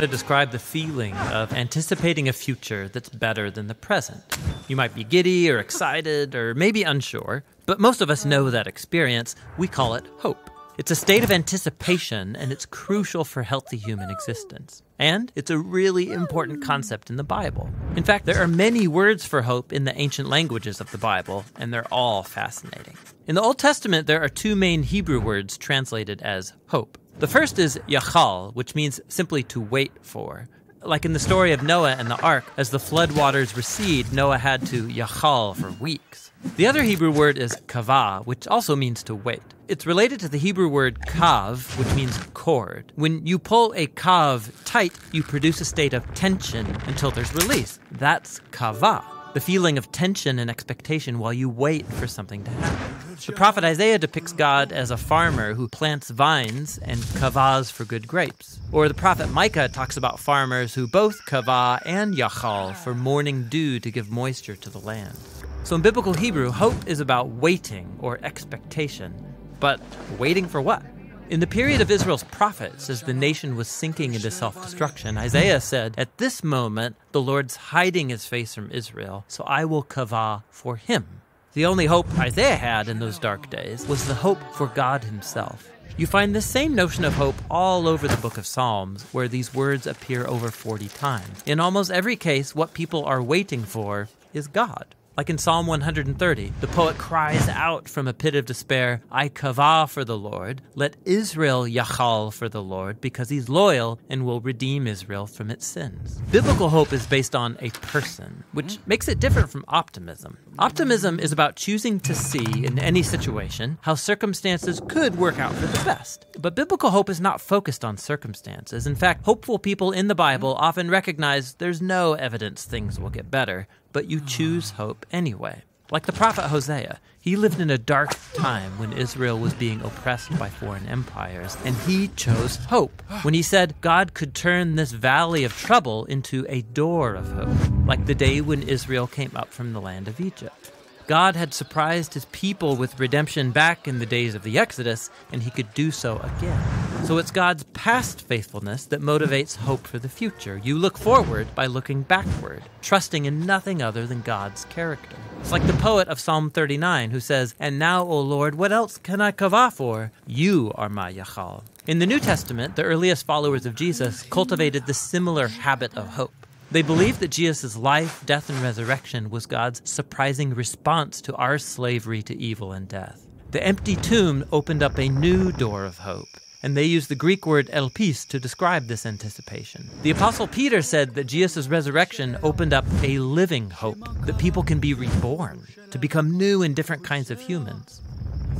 want to describe the feeling of anticipating a future that's better than the present. You might be giddy or excited or maybe unsure, but most of us know that experience. We call it hope. It's a state of anticipation, and it's crucial for healthy human existence. And it's a really important concept in the Bible. In fact, there are many words for hope in the ancient languages of the Bible, and they're all fascinating. In the Old Testament, there are two main Hebrew words translated as hope. The first is yachal, which means simply to wait for. Like in the story of Noah and the ark, as the flood waters recede, Noah had to yachal for weeks. The other Hebrew word is kavah, which also means to wait. It's related to the Hebrew word kav, which means cord. When you pull a kav tight, you produce a state of tension until there's release. That's kavah, the feeling of tension and expectation while you wait for something to happen. The prophet Isaiah depicts God as a farmer who plants vines and kavahs for good grapes. Or the prophet Micah talks about farmers who both kavah and yachal for morning dew to give moisture to the land. So in biblical Hebrew, hope is about waiting or expectation. But waiting for what? In the period of Israel's prophets, as the nation was sinking into self-destruction, Isaiah said, "At this moment, the Lord's hiding his face from Israel, so I will kavah for him." The only hope Isaiah had in those dark days was the hope for God himself. You find the same notion of hope all over the book of Psalms, where these words appear over 40 times. In almost every case, what people are waiting for is God. Like in Psalm 130, the poet cries out from a pit of despair, "I kavah for the Lord, let Israel yachal for the Lord, because he's loyal and will redeem Israel from its sins." Biblical hope is based on a person, which makes it different from optimism. Optimism is about choosing to see, in any situation, how circumstances could work out for the best. But biblical hope is not focused on circumstances. In fact, hopeful people in the Bible often recognize there's no evidence things will get better, but you choose hope anyway. Like the prophet Hosea, he lived in a dark time when Israel was being oppressed by foreign empires, and he chose hope when he said God could turn this valley of trouble into a door of hope, like the day when Israel came up from the land of Egypt. God had surprised his people with redemption back in the days of the Exodus, and he could do so again. So it's God's past faithfulness that motivates hope for the future. You look forward by looking backward, trusting in nothing other than God's character. It's like the poet of Psalm 39 who says, "And now, O Lord, what else can I kavah for? You are my yachal." In the New Testament, the earliest followers of Jesus cultivated the similar habit of hope. They believed that Jesus' life, death, and resurrection was God's surprising response to our slavery to evil and death. The empty tomb opened up a new door of hope, and they used the Greek word elpis to describe this anticipation. The Apostle Peter said that Jesus' resurrection opened up a living hope, that people can be reborn, to become new and different kinds of humans.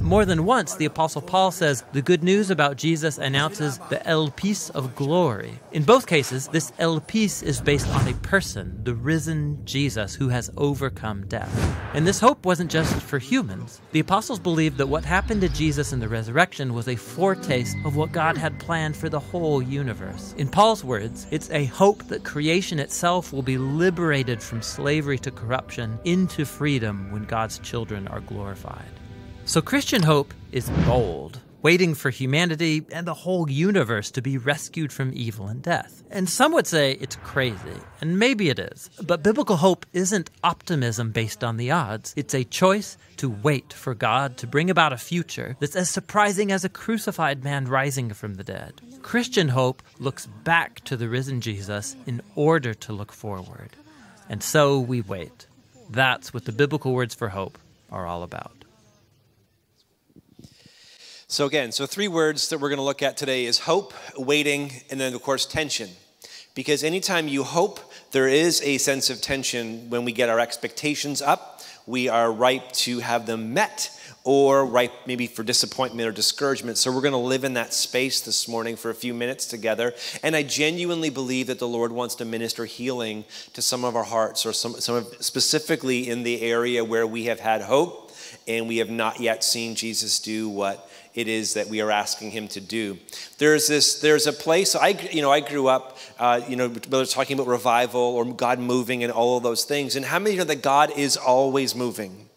More than once, the Apostle Paul says the good news about Jesus announces the elpis of glory. In both cases, this elpis is based on a person, the risen Jesus, who has overcome death. And this hope wasn't just for humans. The apostles believed that what happened to Jesus in the resurrection was a foretaste of what God had planned for the whole universe. In Paul's words, it's a hope that creation itself will be liberated from slavery to corruption into freedom when God's children are glorified. So Christian hope is bold, waiting for humanity and the whole universe to be rescued from evil and death. And some would say it's crazy, and maybe it is. But biblical hope isn't optimism based on the odds. It's a choice to wait for God to bring about a future that's as surprising as a crucified man rising from the dead. Christian hope looks back to the risen Jesus in order to look forward. And so we wait. That's what the biblical words for hope are all about. So again, three words that we're going to look at today is hope, waiting, and then, of course, tension. Because anytime you hope, there is a sense of tension. When we get our expectations up, we are ripe to have them met, or ripe maybe for disappointment or discouragement. So we're going to live in that space this morning for a few minutes together. And I genuinely believe that the Lord wants to minister healing to some of our hearts, or specifically in the area where we have had hope and we have not yet seen Jesus do what it is that we are asking him to do. There's a place, I grew up, whether it's talking about revival or God moving and all of those things. And how many know that God is always moving?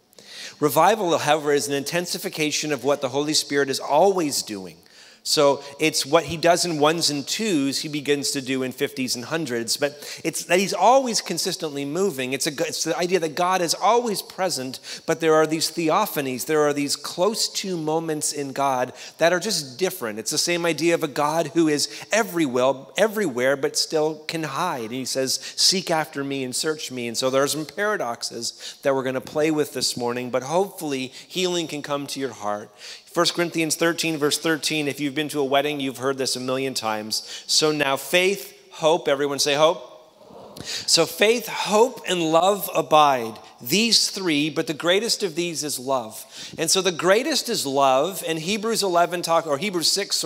Revival, however, is an intensification of what the Holy Spirit is always doing So it's what he does in ones and twos, he begins to do in 50s and 100s. But it's that he's always consistently moving. It's the idea that God is always present, but there are these theophanies, there are these close-to moments in God that are just different. It's the same idea of a God who is everywhere, but still can hide. And he says, seek after me and search me. And so there are some paradoxes that we're going to play with this morning, but hopefully healing can come to your heart. 1 Corinthians 13, verse 13, if you've been to a wedding, you've heard this a million times. So now faith, hope, everyone say hope. Hope. So faith, hope, and love abide. These three, but the greatest of these is love. And so the greatest is love, and Hebrews 6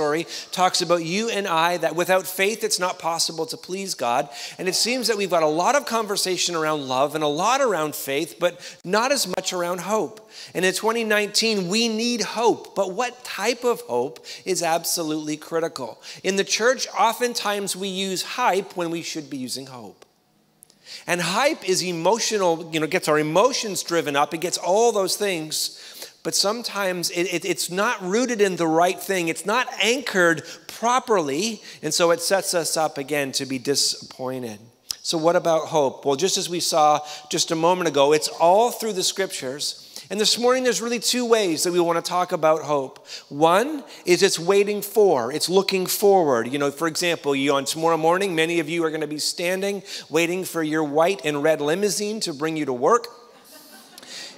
talks about you and I, that without faith it's not possible to please God. And it seems that we've got a lot of conversation around love and a lot around faith, but not as much around hope. And in 2019, we need hope, but what type of hope is absolutely critical. In the church, oftentimes we use hype when we should be using hope. And hype is emotional, you know, gets our emotions driven up. It gets all those things. But sometimes it's not rooted in the right thing. It's not anchored properly. And so it sets us up again to be disappointed. So what about hope? Well, just as we saw just a moment ago, it's all through the scriptures. And this morning, there's really two ways that we want to talk about hope. One is it's waiting for, it's looking forward. You know, for example, on tomorrow morning, many of you are going to be standing, waiting for your white and red limousine to bring you to work.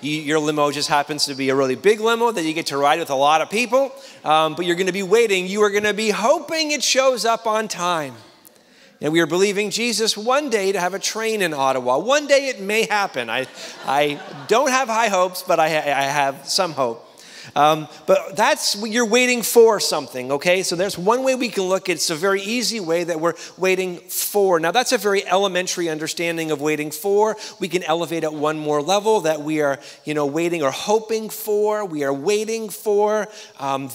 Your limo just happens to be a really big limo that you get to ride with a lot of people. But you're going to be waiting. You are going to be hoping it shows up on time. And we are believing Jesus one day to have a train in Ottawa. One day it may happen. I don't have high hopes, but I have some hope. But that's what you're waiting for something, okay? So there's one way we can look. It's a very easy way that we're waiting for. Now, that's a very elementary understanding of waiting for. We can elevate at one more level that we are, you know, waiting or hoping for. We are waiting for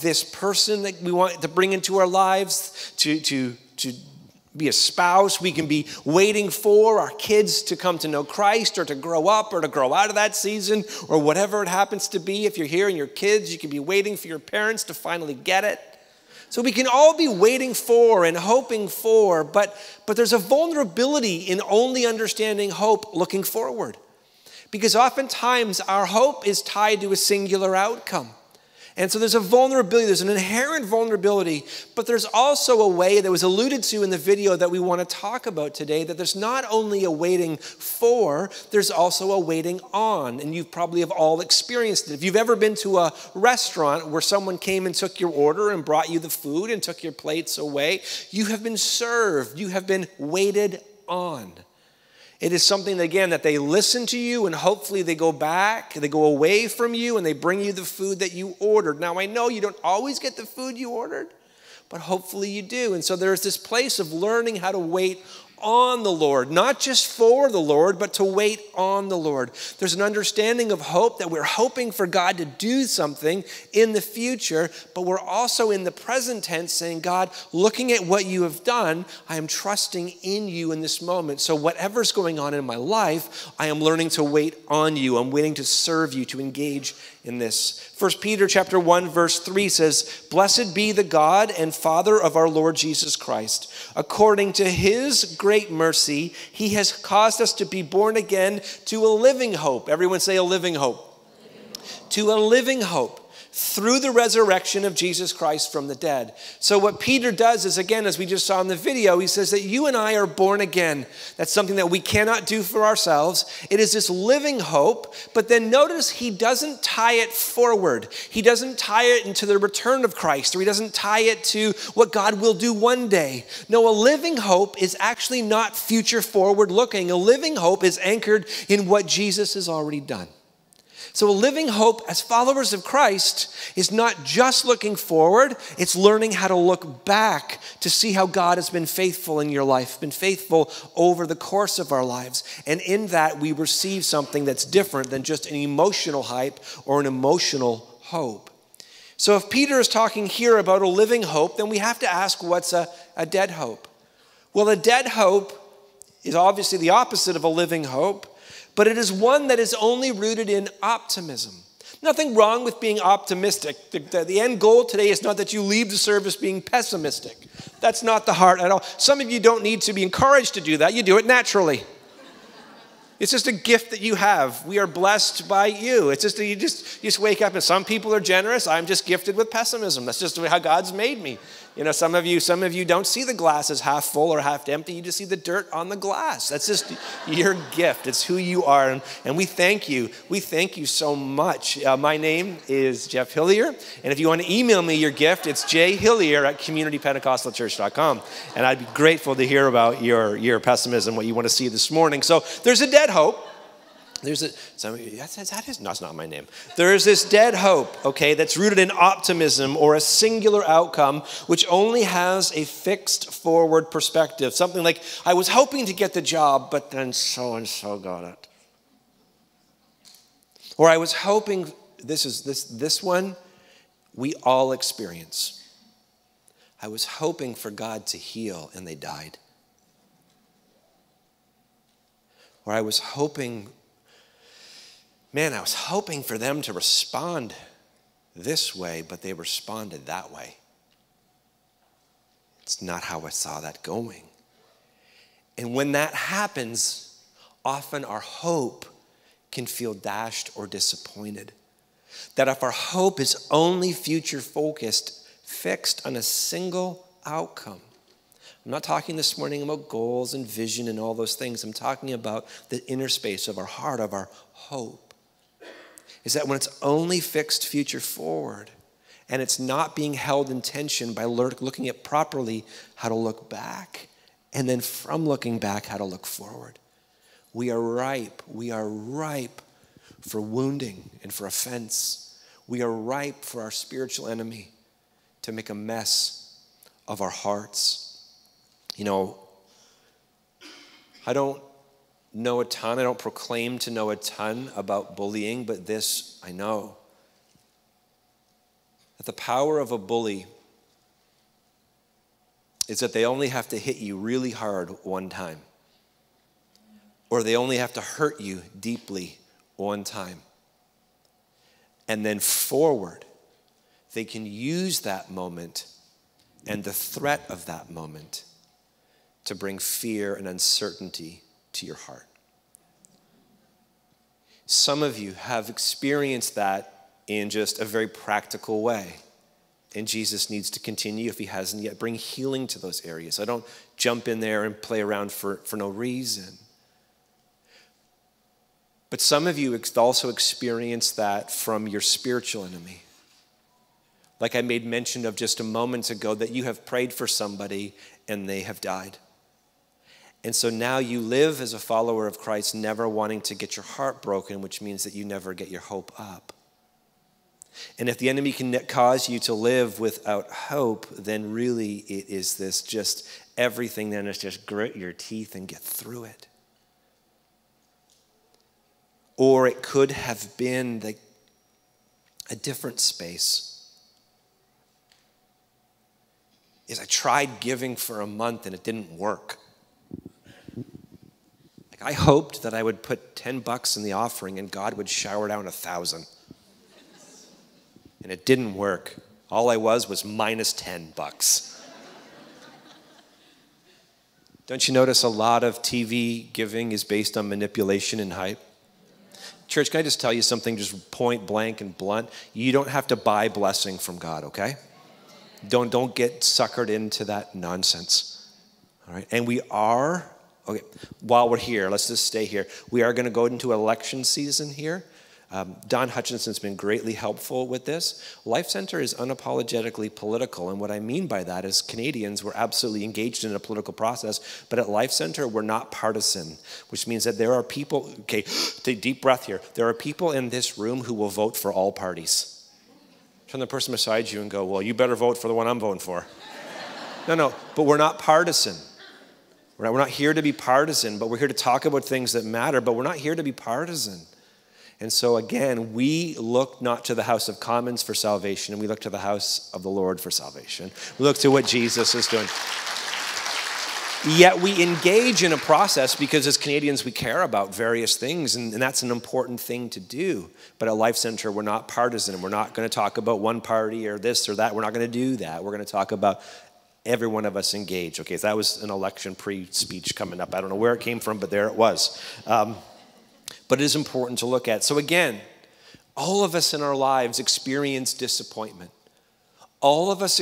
this person that we want to bring into our lives to be a spouse. We can be waiting for our kids to come to know Christ or to grow up or to grow out of that season or whatever it happens to be. If you're here and you're kids, you can be waiting for your parents to finally get it. So we can all be waiting for and hoping for, but there's a vulnerability in only understanding hope looking forward. Because oftentimes our hope is tied to a singular outcome. And so there's a vulnerability, there's an inherent vulnerability, but there's also a way that was alluded to in the video that we want to talk about today, that there's not only a waiting for, there's also a waiting on. And you probably have all experienced it. If you've ever been to a restaurant where someone came and took your order and brought you the food and took your plates away, you have been served, you have been waited on. It is something, again, that they listen to you and hopefully they go back, they go away from you and they bring you the food that you ordered. Now, I know you don't always get the food you ordered, but hopefully you do. And so there's this place of learning how to wait on the Lord, not just for the Lord, but to wait on the Lord. There's an understanding of hope that we're hoping for God to do something in the future, but we're also in the present tense saying, God, looking at what you have done, I am trusting in you in this moment. So whatever's going on in my life, I am learning to wait on you. I'm waiting to serve you, to engage in this. 1 Peter chapter 1, verse 3 says, blessed be the God and Father of our Lord Jesus Christ. According to his great mercy, he has caused us to be born again to a living hope. Everyone say a living hope. To a living hope. Through the resurrection of Jesus Christ from the dead. So what Peter does is, again, as we just saw in the video, he says that you and I are born again. That's something that we cannot do for ourselves. It is this living hope, but then notice he doesn't tie it forward. He doesn't tie it into the return of Christ, or he doesn't tie it to what God will do one day. No, a living hope is actually not future forward looking. A living hope is anchored in what Jesus has already done. So a living hope as followers of Christ is not just looking forward, it's learning how to look back to see how God has been faithful in your life, been faithful over the course of our lives. And in that, we receive something that's different than just an emotional hype or an emotional hope. So if Peter is talking here about a living hope, then we have to ask, what's a dead hope? Well, a dead hope is obviously the opposite of a living hope, but it is one that is only rooted in optimism. Nothing wrong with being optimistic. The end goal today is not that you leave the service being pessimistic. That's not the heart at all. Some of you don't need to be encouraged to do that. You do it naturally. It's just a gift that you have. We are blessed by you. It's just that you just wake up and some people are generous. I'm just gifted with pessimism. That's just how God's made me. You know, some of you don't see the glass as half full or half empty. You just see the dirt on the glass. That's just your gift. It's who you are. And we thank you. We thank you so much. My name is Jeff Hillier. And if you want to email me your gift, it's jhillier@communitypentecostalchurch.com. And I'd be grateful to hear about your pessimism, what you want to see this morning. So there's a dead hope. That's not my name. There is this dead hope, okay, that's rooted in optimism or a singular outcome, which only has a fixed forward perspective. Something like, I was hoping to get the job, but then so-and-so got it. Or I was hoping, this one we all experience. I was hoping for God to heal and they died. Or I was hoping, man, I was hoping for them to respond this way, but they responded that way. It's not how I saw that going. And when that happens, often our hope can feel dashed or disappointed. That if our hope is only future focused, fixed on a single outcome. I'm not talking this morning about goals and vision and all those things. I'm talking about the inner space of our heart, of our hope. Is that when it's only fixed future forward and it's not being held in tension by looking at properly how to look back and then from looking back how to look forward. We are ripe for wounding and for offense. We are ripe for our spiritual enemy to make a mess of our hearts. You know, I don't proclaim to know a ton about bullying, but this I know. That the power of a bully is that they only have to hit you really hard one time. Or they only have to hurt you deeply one time. And then forward, they can use that moment and the threat of that moment to bring fear and uncertainty to your heart. Some of you have experienced that in just a very practical way. And Jesus needs to continue, if he hasn't yet, bring healing to those areas. I don't jump in there and play around for no reason. But some of you also experience that from your spiritual enemy. Like I made mention of just a moment ago, that you have prayed for somebody and they have died. And so now you live as a follower of Christ, never wanting to get your heart broken, which means that you never get your hope up. And if the enemy can cause you to live without hope, then really it is this just everything, then it's just grit your teeth and get through it. Or it could have been a different space. Is I tried giving for a month and it didn't work. I hoped that I would put $10 in the offering and God would shower down 1,000. And it didn't work. All I was minus $10. Don't you notice a lot of TV giving is based on manipulation and hype? Church, can I just tell you something just point blank and blunt? You don't have to buy blessing from God, okay? Don't get suckered into that nonsense. All right? And we are... Okay, while we're here, let's just stay here. We are going to go into election season here. Don Hutchinson's been greatly helpful with this. Life Center is unapologetically political, and what I mean by that is Canadians were absolutely engaged in a political process, but at Life Center, we're not partisan, which means that there are people, okay, take a deep breath here, there are people in this room who will vote for all parties. Turn the person beside you and go, well, you better vote for the one I'm voting for. No, but we're not partisan. We're not here to be partisan, but we're here to talk about things that matter, but we're not here to be partisan. And so again, we look not to the House of Commons for salvation, and we look to the house of the Lord for salvation. We look to what Jesus is doing. Yet we engage in a process because as Canadians, we care about various things, and that's an important thing to do. But at Life Center, we're not partisan. We're not going to talk about one party or this or that. We're not going to do that. We're going to talk about every one of us engaged. Okay, so that was an election pre-speech coming up. I don't know where it came from, but there it was. But it is important to look at. So again, all of us in our lives experience disappointment. All of us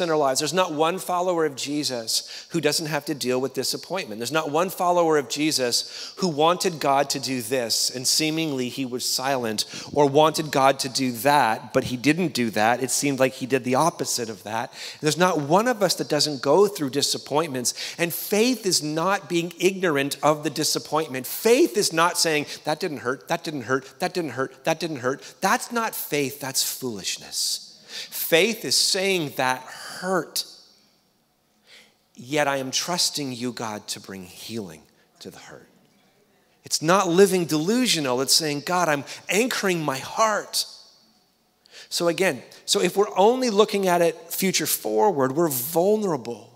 in our lives, there's not one follower of Jesus who doesn't have to deal with disappointment. There's not one follower of Jesus who wanted God to do this and seemingly he was silent, or wanted God to do that, but he didn't do that. It seemed like he did the opposite of that. And there's not one of us that doesn't go through disappointments. And faith is not being ignorant of the disappointment. Faith is not saying, that didn't hurt, that didn't hurt, that didn't hurt, that didn't hurt. That's not faith, that's foolishness. Faith is saying that hurt, yet I am trusting you, God, to bring healing to the hurt. It's not living delusional. It's saying, God, I'm anchoring my heart. So again, so if we're only looking at it future forward, we're vulnerable.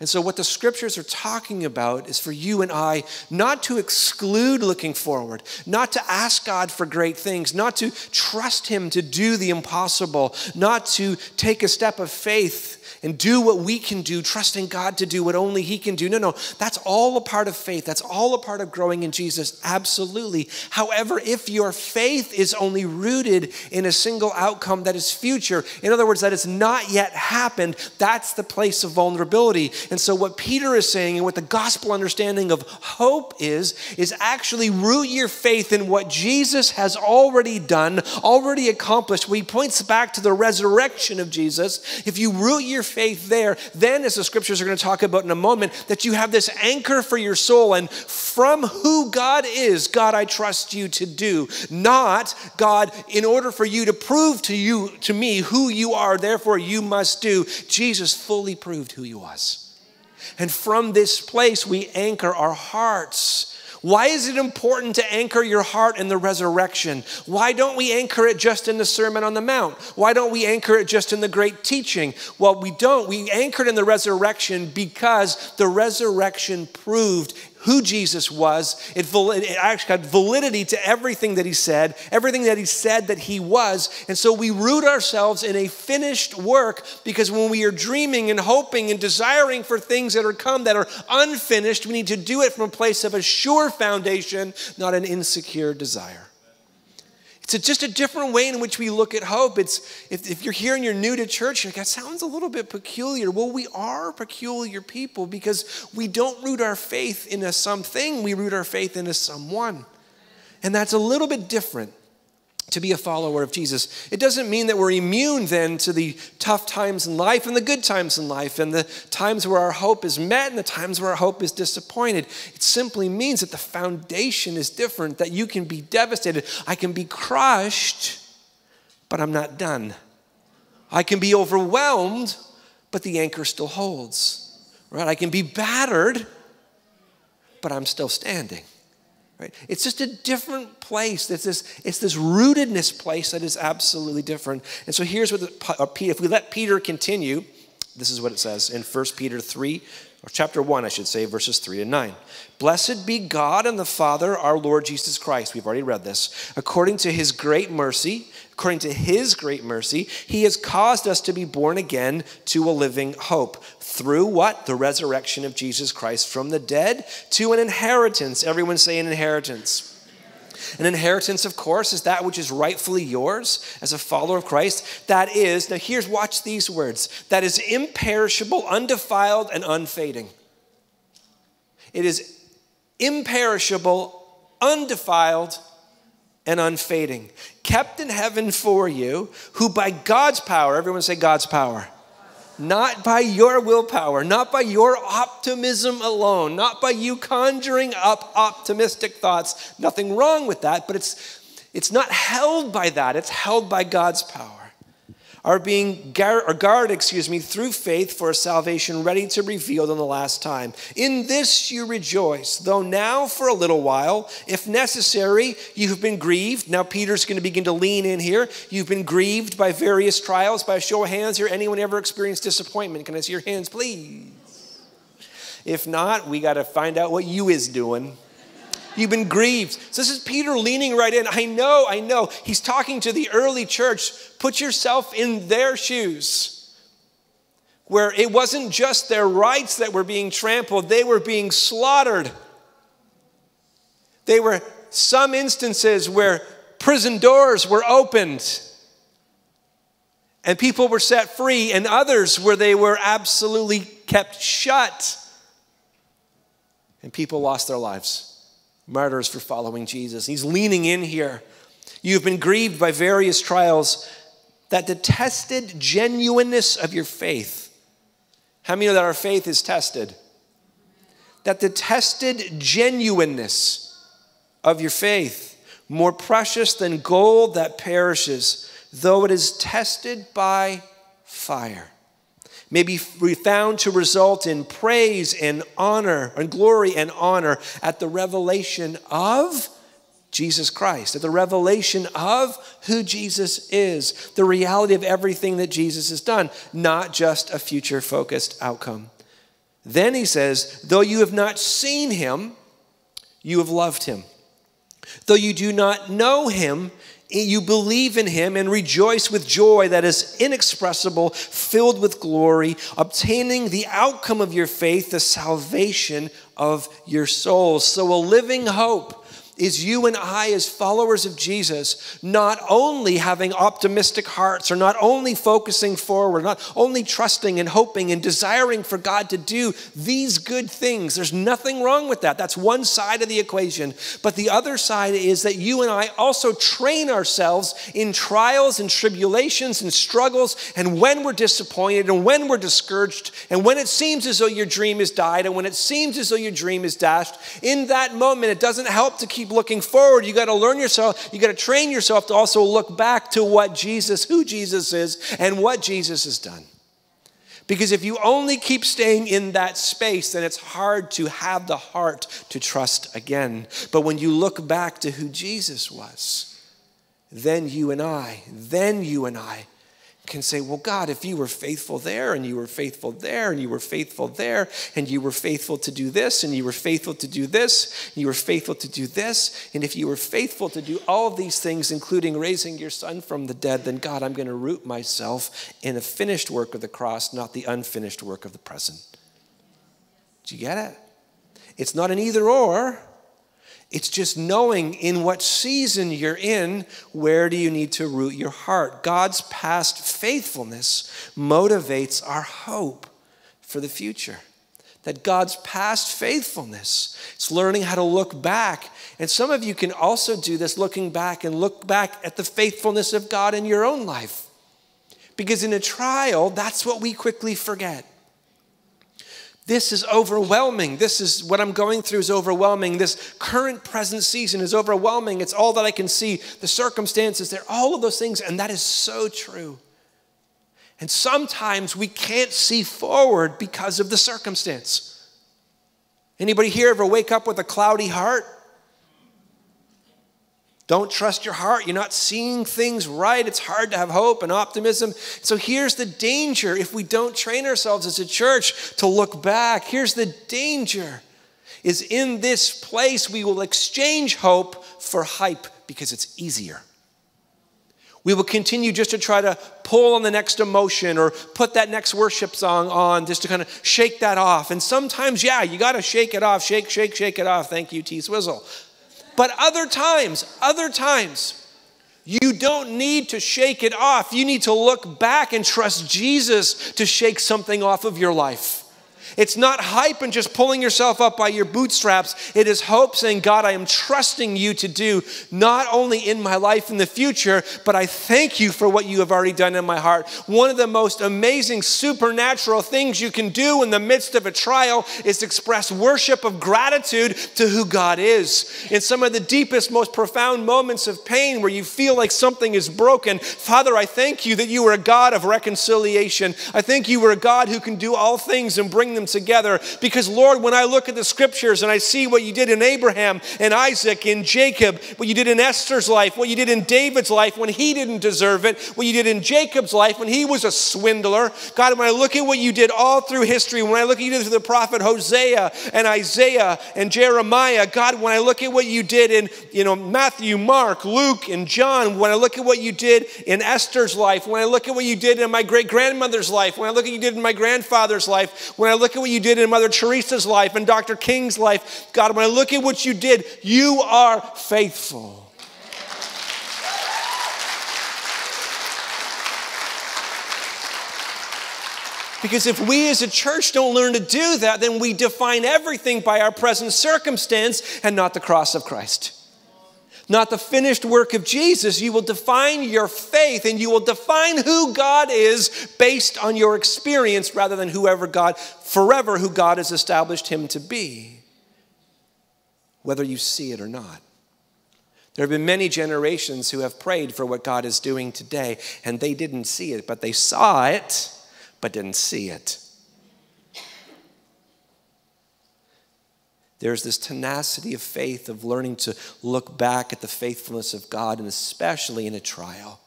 And so what the scriptures are talking about is for you and I not to exclude looking forward, not to ask God for great things, not to trust him to do the impossible, not to take a step of faith and do what we can do, trusting God to do what only he can do. No, that's all a part of faith. That's all a part of growing in Jesus, absolutely. However, if your faith is only rooted in a single outcome that is future, in other words, that has not yet happened, that's the place of vulnerability. And so what Peter is saying and what the gospel understanding of hope is actually root your faith in what Jesus has already done, already accomplished. He points back to the resurrection of Jesus. If you root your faith there, then as the scriptures are going to talk about in a moment, that you have this anchor for your soul and from who God is, God, I trust you to do. Not God, in order for you to prove to me who you are, therefore you must do. Jesus fully proved who he was. And from this place, we anchor our hearts. Why is it important to anchor your heart in the resurrection? Why don't we anchor it just in the Sermon on the Mount? Why don't we anchor it just in the great teaching? Well, we don't. We anchor it in the resurrection because the resurrection proved who Jesus was. It actually had validity to everything that he said that he was. And so we root ourselves in a finished work, because when we are dreaming and hoping and desiring for things that are come that are unfinished, we need to do it from a place of a sure foundation, not an insecure desire. It's just a different way in which we look at hope. If you're here and you're new to church, you're like, that sounds a little bit peculiar. Well, we are peculiar people because we don't root our faith in a something. We root our faith in a someone. And that's a little bit different to be a follower of Jesus. It doesn't mean that we're immune then to the tough times in life and the good times in life and the times where our hope is met and the times where our hope is disappointed. It simply means that the foundation is different, that you can be devastated. I can be crushed, but I'm not done. I can be overwhelmed, but the anchor still holds. Right? I can be battered, but I'm still standing. Right? It's just a different place. It's this rootedness place that is absolutely different. And so here's what if we let Peter continue, this is what it says in 1 Peter 3, or chapter 1, I should say, verses 3 to 9. Blessed be God and the Father, our Lord Jesus Christ. We've already read this. According to his great mercy, he has caused us to be born again to a living hope. Through what? The resurrection of Jesus Christ from the dead, to an inheritance. Everyone say an inheritance. An inheritance, of course, is that which is rightfully yours as a follower of Christ. That is, now here's, watch these words, that is imperishable, undefiled, and unfading. It is imperishable, undefiled, and unfading, kept in heaven for you, who by God's power, everyone say God's power, not by your willpower, not by your optimism alone, not by you conjuring up optimistic thoughts, nothing wrong with that, but it's not held by that, it's held by God's power, are being guarded through faith for a salvation ready to be revealed in the last time. In this you rejoice, though now for a little while, if necessary, you have been grieved. Now Peter's going to begin to lean in here. You've been grieved by various trials. By a show of hands here, anyone ever experienced disappointment? Can I see your hands, please? If not, we got to find out what you is doing. You've been grieved. So this is Peter leaning right in. I know. He's talking to the early church. Put yourself in their shoes, where it wasn't just their rights that were being trampled. They were being slaughtered. There were some instances where prison doors were opened and people were set free, and others where they were absolutely kept shut and people lost their lives. Martyrs for following Jesus. He's leaning in here. You've been grieved by various trials that the tested genuineness of your faith. How many know that our faith is tested? That the tested genuineness of your faith, more precious than gold that perishes, though it is tested by fire, may be found to result in praise and honor, and glory and honor at the revelation of Jesus Christ, at the revelation of who Jesus is, the reality of everything that Jesus has done, not just a future-focused outcome. Then he says, though you have not seen him, you have loved him. Though you do not know him, you believe in him and rejoice with joy that is inexpressible, filled with glory, obtaining the outcome of your faith, the salvation of your souls. So a living hope is you and I as followers of Jesus not only having optimistic hearts, or not only focusing forward, not only trusting and hoping and desiring for God to do these good things. There's nothing wrong with that. That's one side of the equation. But the other side is that you and I also train ourselves in trials and tribulations and struggles, and when we're disappointed and when we're discouraged and when it seems as though your dream has died and when it seems as though your dream is dashed, in that moment it doesn't help to keep looking forward. You got to learn yourself. You got to train yourself to also look back to what Jesus, who Jesus is, and what Jesus has done. Because if you only keep staying in that space, then it's hard to have the heart to trust again. But when you look back to who Jesus was, then you and I can say, well, God, if you were faithful there, and you were faithful there, and you were faithful there, and you were faithful to do this, and you were faithful to do this, and you were faithful to do this, and if you were faithful to do all these things, including raising your son from the dead, then God, I'm going to root myself in the finished work of the cross, not the unfinished work of the present. Do you get it? It's not an either or. It's just knowing in what season you're in, where do you need to root your heart. God's past faithfulness motivates our hope for the future. That God's past faithfulness, it's learning how to look back. And some of you can also do this, looking back, and look back at the faithfulness of God in your own life. Because in a trial, that's what we quickly forget. This is overwhelming. This is what I'm going through is overwhelming. This current present season is overwhelming. It's all that I can see. The circumstances, they're all of those things. And that is so true. And sometimes we can't see forward because of the circumstance. Anybody here ever wake up with a cloudy heart? Don't trust your heart. You're not seeing things right. It's hard to have hope and optimism. So here's the danger if we don't train ourselves as a church to look back. Here's the danger is in this place we will exchange hope for hype because it's easier. We will continue just to try to pull on the next emotion or put that next worship song on just to kind of shake that off. And sometimes, yeah, you got to shake it off. Shake it off. Thank you, T. Swizzle. But other times, you don't need to shake it off. You need to look back and trust Jesus to shake something off of your life. It's not hype and just pulling yourself up by your bootstraps. It is hope saying, God, I am trusting you to do not only in my life in the future, but I thank you for what you have already done in my heart. One of the most amazing supernatural things you can do in the midst of a trial is express worship of gratitude to who God is. In some of the deepest, most profound moments of pain where you feel like something is broken, Father, I thank you that you are a God of reconciliation. I thank you are a God who can do all things and bring them together. Because Lord, when I look at the scriptures and I see what you did in Abraham and Isaac and Jacob, what you did in Esther's life, what you did in David's life when he didn't deserve it, what you did in Jacob's life when he was a swindler. God, when I look at what you did all through history, when I look at you through the prophet Hosea and Isaiah and Jeremiah, God, when I look at what you did in Matthew, Mark, Luke, and John, when I look at what you did in Esther's life, when I look at what you did in my great-grandmother's life, when I look at what you did in my grandfather's life, when I look at what you did in Mother Teresa's life and Dr. King's life, God, when I look at what you did, you are faithful. Because if we as a church don't learn to do that, then we define everything by our present circumstance and not the cross of Christ. Not the finished work of Jesus. You will define your faith and you will define who God is based on your experience rather than who God has established him to be, whether you see it or not. There have been many generations who have prayed for what God is doing today, and they didn't see it, but they saw it, but didn't see it. There's this tenacity of faith of learning to look back at the faithfulness of God, and especially in a trial,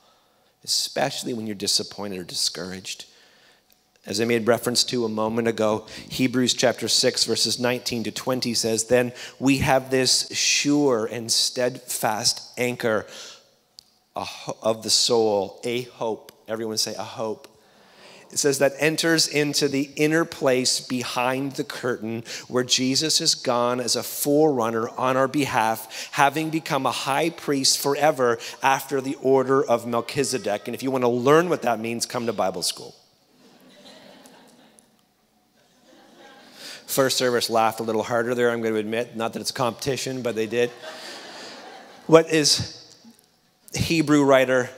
especially when you're disappointed or discouraged. As I made reference to a moment ago, Hebrews chapter 6, verses 19 to 20 says, "Then we have this sure and steadfast anchor of the soul, a hope." Everyone say, a hope. It says that enters into the inner place behind the curtain where Jesus is gone as a forerunner on our behalf, having become a high priest forever after the order of Melchizedek. And if you want to learn what that means, come to Bible school. First service laughed a little harder there, I'm going to admit. Not that it's a competition, but they did. What is Hebrew writer,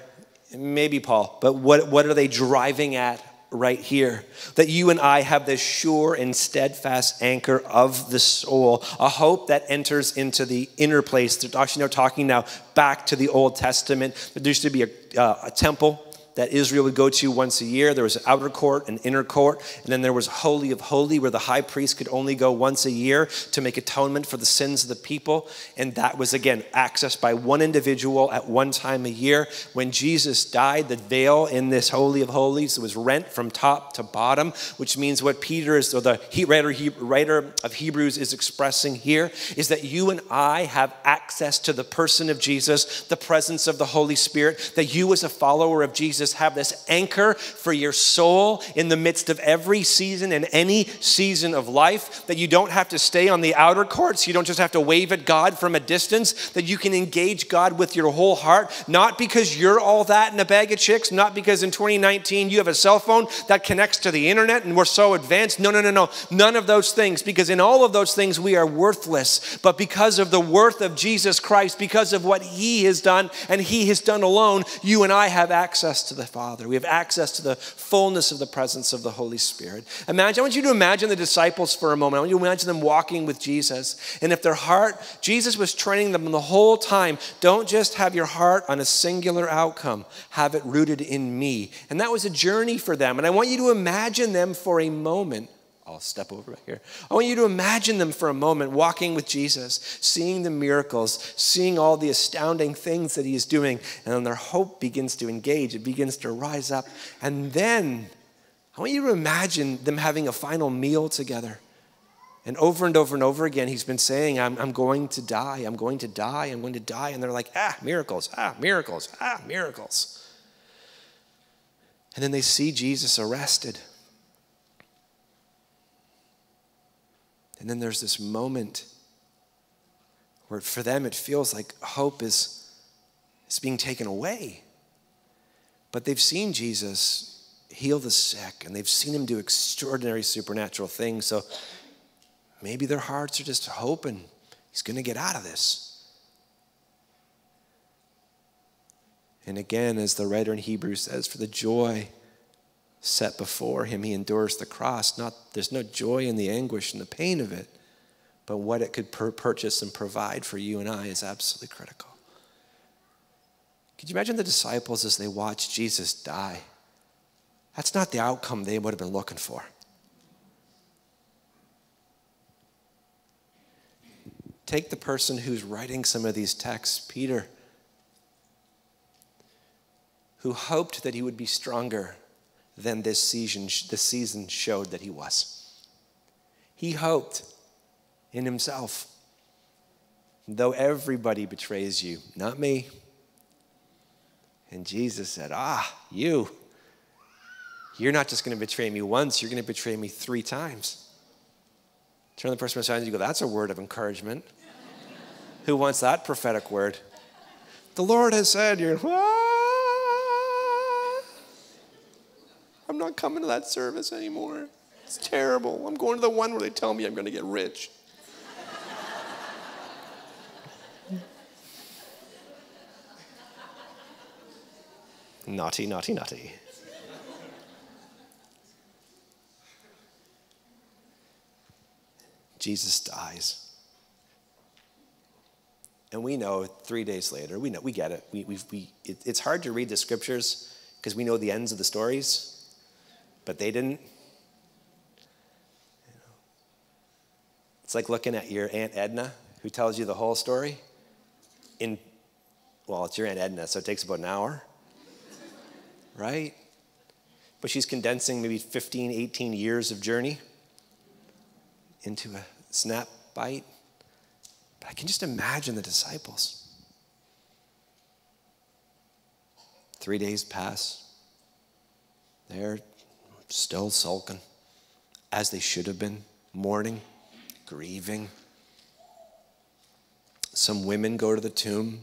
maybe Paul, but what are they driving at right here? That you and I have this sure and steadfast anchor of the soul, a hope that enters into the inner place. They're actually now talking now back to the Old Testament. There used to be a temple that Israel would go to once a year. There was an outer court, an inner court, and then there was Holy of Holies, where the high priest could only go once a year to make atonement for the sins of the people. And that was, again, accessed by one individual at one time a year. When Jesus died, the veil in this Holy of Holies was rent from top to bottom, which means what the writer of Hebrews is expressing here is that you and I have access to the person of Jesus, the presence of the Holy Spirit, that you as a follower of Jesus have this anchor for your soul in the midst of every season and any season of life, that you don't have to stay on the outer courts. You don't just have to wave at God from a distance, that you can engage God with your whole heart, not because you're all that in a bag of chicks, not because in 2019 you have a cell phone that connects to the internet and we're so advanced. No, no, no, no. None of those things, because in all of those things we are worthless. But because of the worth of Jesus Christ, because of what he has done and he has done alone, you and I have access to the Father. We have access to the fullness of the presence of the Holy Spirit. Imagine, I want you to imagine the disciples for a moment. I want you to imagine them walking with Jesus. And if their heart, Jesus was training them the whole time, don't just have your heart on a singular outcome, have it rooted in me. And that was a journey for them. And I want you to imagine them for a moment. I'll step over right here. I want you to imagine them for a moment walking with Jesus, seeing the miracles, seeing all the astounding things that he is doing, and then their hope begins to engage. It begins to rise up. And then I want you to imagine them having a final meal together. And over and over and over again, he's been saying, I'm going to die, I'm going to die, I'm going to die. And they're like, miracles, miracles, miracles. And then they see Jesus arrested. And then there's this moment where for them it feels like hope is being taken away. But they've seen Jesus heal the sick, and they've seen him do extraordinary supernatural things. So maybe their hearts are just hoping he's going to get out of this. And again, as the writer in Hebrews says, for the joy set before him, he endures the cross. There's no joy in the anguish and the pain of it, but what it could purchase and provide for you and I is absolutely critical. Could you imagine the disciples as they watched Jesus die? That's not the outcome they would have been looking for. Take the person who's writing some of these texts, Peter, who hoped that he would be stronger than this season showed that he was. He hoped in himself. Though everybody betrays you, not me. And Jesus said, you're not just going to betray me once, you're going to betray me 3 times. Turn to the person beside you and go, that's a word of encouragement. Who wants that prophetic word? The Lord has said, I'm not coming to that service anymore. It's terrible. I'm going to the one where they tell me I'm going to get rich. Naughty, naughty, naughty. Jesus dies. And we know 3 days later, we get it. It's hard to read the scriptures because we know the ends of the stories, but they didn't. It's like looking at your Aunt Edna who tells you the whole story. Well, it's your Aunt Edna, so it takes about an hour. Right? But she's condensing maybe 15, 18 years of journey into a snap bite. But I can just imagine the disciples. 3 days pass. They're still sulking, as they should have been, mourning, grieving. Some women go to the tomb.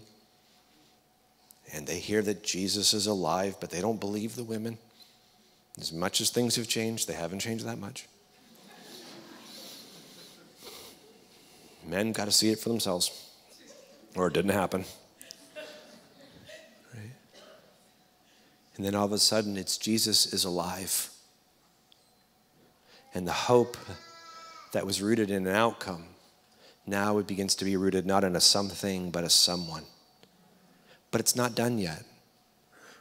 And they hear that Jesus is alive, but they don't believe the women. As much as things have changed, they haven't changed that much. Men got to see it for themselves, or it didn't happen. Right? And then all of a sudden, it's Jesus is alive. And the hope that was rooted in an outcome, now it begins to be rooted not in a something, but a someone. But it's not done yet.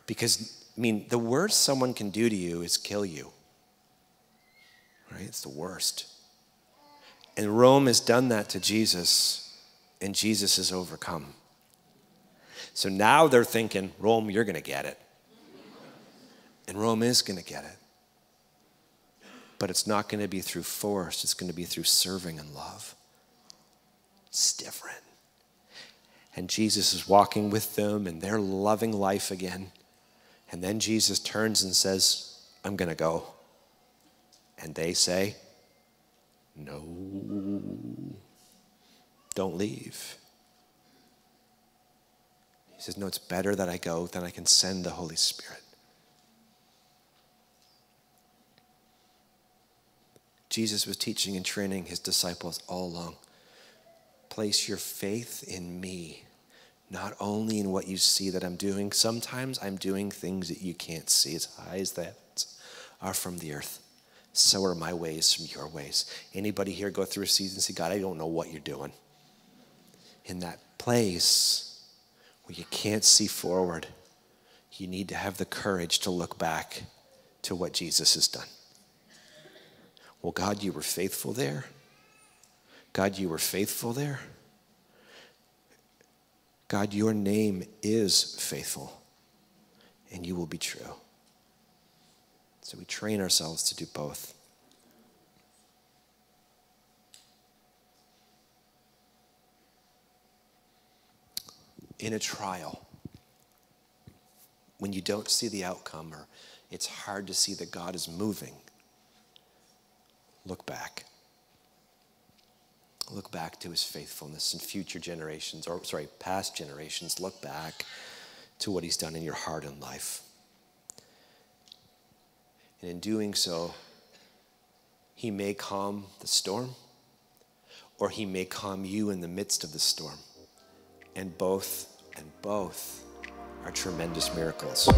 Because, I mean, the worst someone can do to you is kill you. Right? It's the worst. And Rome has done that to Jesus, and Jesus is overcome. So now they're thinking, Rome, you're going to get it. And Rome is going to get it. But it's not going to be through force. It's going to be through serving and love. It's different. And Jesus is walking with them, and they're loving life again. And then Jesus turns and says, I'm going to go. And they say, no, don't leave. He says, no, it's better that I go than I can send the Holy Spirit. Jesus was teaching and training his disciples all along. Place your faith in me, not only in what you see that I'm doing. Sometimes I'm doing things that you can't see. As high as that are from the earth, so are my ways from your ways. Anybody here go through a season and say, God, I don't know what you're doing. In that place where you can't see forward, you need to have the courage to look back to what Jesus has done. Well, God, you were faithful there. God, you were faithful there. God, your name is faithful, and you will be true. So we train ourselves to do both. In a trial, when you don't see the outcome or it's hard to see that God is moving, look back. Look back to his faithfulness in future generations, or sorry, past generations. Look back to what he's done in your heart and life. And in doing so, he may calm the storm, or he may calm you in the midst of the storm. And both are tremendous miracles.